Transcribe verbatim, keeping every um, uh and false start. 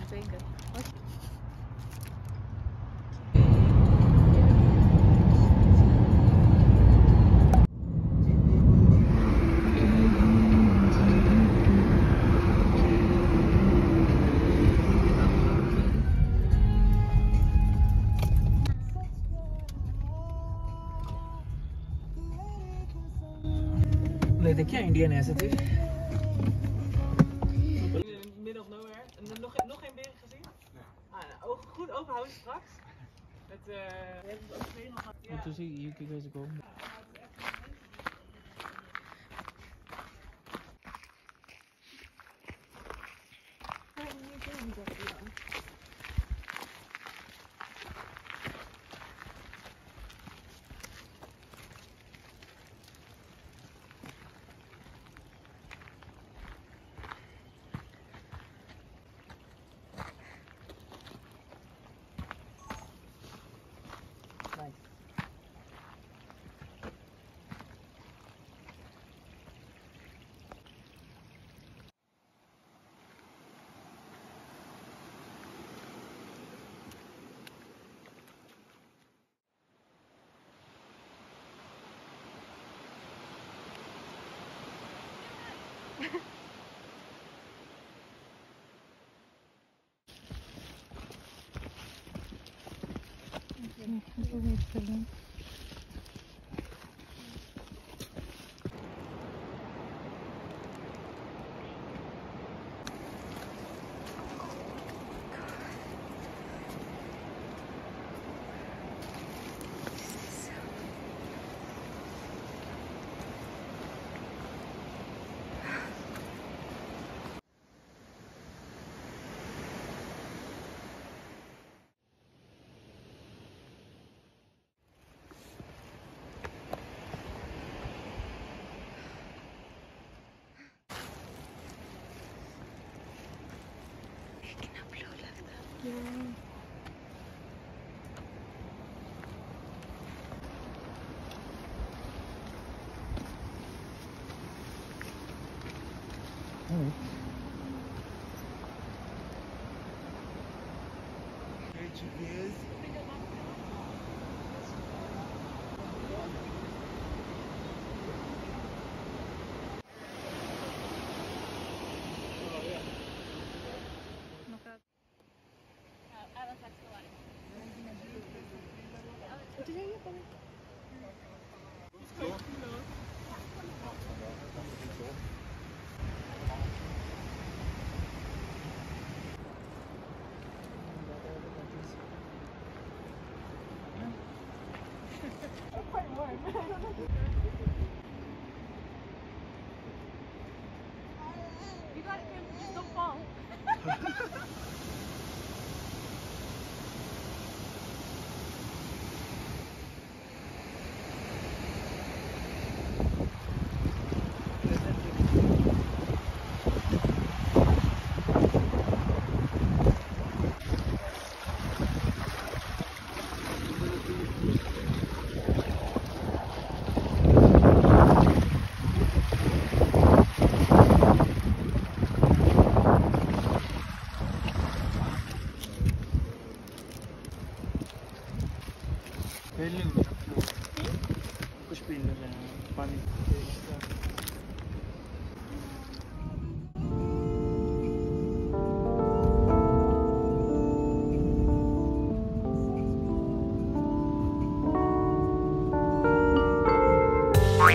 çok zengin. देखिए Indian ऐसे थे midden of nowhere en nog nog geen beren gezien. Ah, nou, goed openhouden straks. Met eh we hebben ook twee nog. Ja. Toen zie je hier guys go. Thank you. Quite warm.